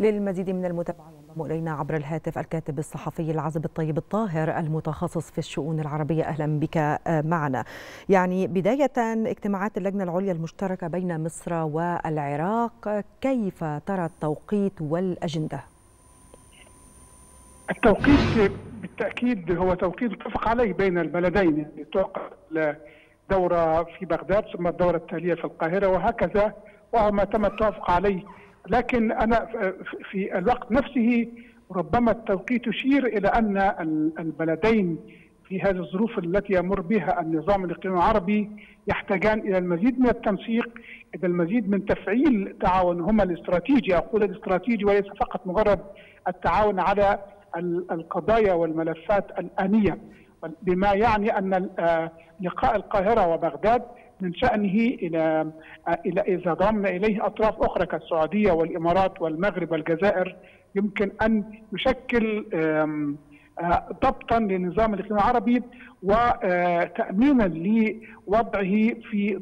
للمزيد من المتابعة ينضم إلينا عبر الهاتف الكاتب الصحفي العزب الطيب الطاهر المتخصص في الشؤون العربية. أهلا بك معنا. يعني بداية، اجتماعات اللجنة العليا المشتركة بين مصر والعراق، كيف ترى التوقيت والأجندة؟ التوقيت بالتأكيد هو توقيت اتفق عليه بين البلدين، يعني توقف دورة في بغداد ثم الدورة التالية في القاهرة وهكذا، وما تم التوافق عليه. لكن أنا في الوقت نفسه ربما التوقيت يشير إلى أن البلدين في هذه الظروف التي يمر بها النظام الإقليمي العربي يحتاجان إلى المزيد من التنسيق، إلى المزيد من تفعيل تعاونهما الاستراتيجي. أقول الاستراتيجي وليس فقط مجرد التعاون على القضايا والملفات الآنية، بما يعني أن لقاء القاهرة وبغداد من شأنه إلى إذا ضمنا إليه أطراف أخرى كالسعودية والإمارات والمغرب والجزائر، يمكن أن يشكل ضبطا للنظام الإقليمي العربي وتأمينا لوضعه في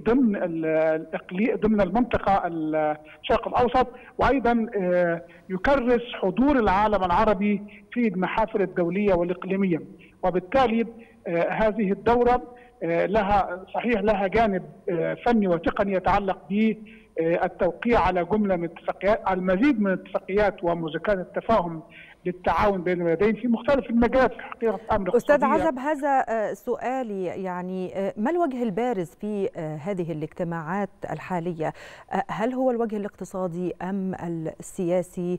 ضمن المنطقة الشرق الأوسط، وأيضا يكرس حضور العالم العربي في المحافل الدولية والإقليمية. وبالتالي هذه الدورة لها جانب فني وتقني يتعلق بالتوقيع على جملة من اتفاقيات، على المزيد من الاتفاقيات ومذكرات التفاهم للتعاون بين البلدين في مختلف المجالات في حقيقة الأمر. أستاذ عزب، هذا سؤالي، يعني ما الوجه البارز في هذه الاجتماعات الحالية؟ هل هو الوجه الاقتصادي أم السياسي؟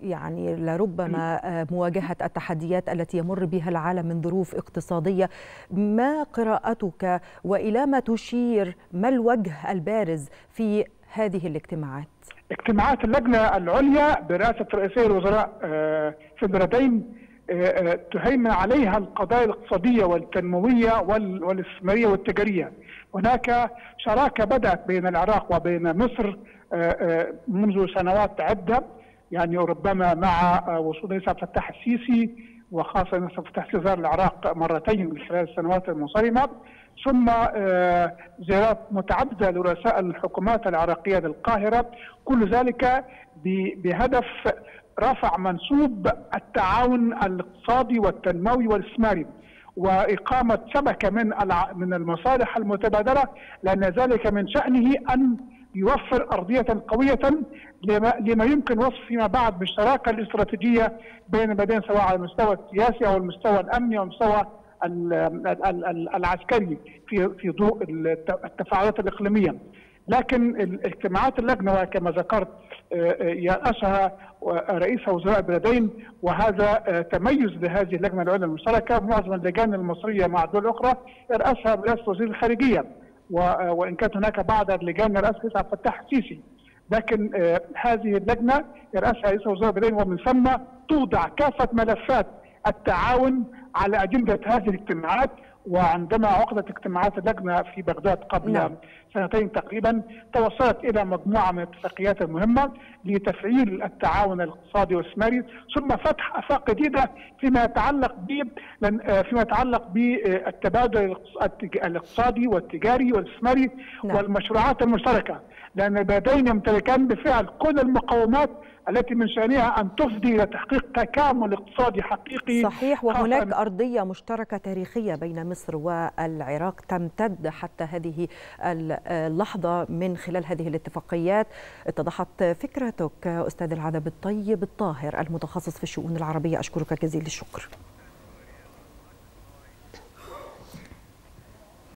يعني لربما مواجهة التحديات التي يمر بها العالم من ظروف اقتصادية، ما قراءتك وإلى ما تشير؟ ما الوجه البارز في هذه الاجتماعات؟ اجتماعات اللجنة العليا برئاسة رئيسي الوزراء في البلدين تهيمن عليها القضايا الاقتصادية والتنموية والاستثمارية والتجارية. هناك شراكة بدأت بين العراق وبين مصر منذ سنوات عدة، يعني ربما مع وصول عبد الفتاح السيسي، وخاصة عبد الفتاح السيسي زار العراق مرتين من خلال السنوات المنصرمة، ثم زيارات متعددة لرؤساء الحكومات العراقية للقاهرة، كل ذلك بهدف رفع منسوب التعاون الاقتصادي والتنموي والاستثماري وإقامة شبكة من المصالح المتبادلة، لأن ذلك من شأنه أن يوفر أرضية قوية لما يمكن وصف فيما بعد بالشراكة الاستراتيجية بين البلدين، سواء على المستوى السياسي أو المستوى الأمني أو المستوى العسكري في ضوء التفاعلات الإقليمية. لكن اجتماعات اللجنة كما ذكرت يرأسها رئيس وزراء البلدين، وهذا تميز لهذه اللجنة العليا المشتركة. معظم اللجان المصرية مع دول أخرى يرأسها برئاسة وزير الخارجية، وإن كانت هناك بعض اللجان يرأسها عبد الفتاح السيسي، لكن هذه اللجنة يرأسها رئيس وزراء البلدين، ومن ثم توضع كافة ملفات التعاون على أجندة هذه الاجتماعات. وعندما عقدت اجتماعات اللجنة في بغداد قبل سنتين تقريبا، توصلت إلى مجموعة من الاتفاقيات المهمة لتفعيل التعاون الاقتصادي والاستثماري، ثم فتح آفاق جديدة فيما يتعلق بالتبادل الاقتصادي والتجاري والاستثماري والمشروعات المشتركة، لأن البلدين يمتلكان بالفعل كل المقومات التي من شأنها أن تفضي إلى تحقيق تكامل اقتصادي حقيقي. صحيح، وهناك أرضية مشتركة تاريخية بين مصر والعراق تمتد حتى هذه اللحظة من خلال هذه الاتفاقيات. اتضحت فكرتك أستاذ العزب الطيب الطاهر المتخصص في الشؤون العربية، أشكرك جزيل الشكر.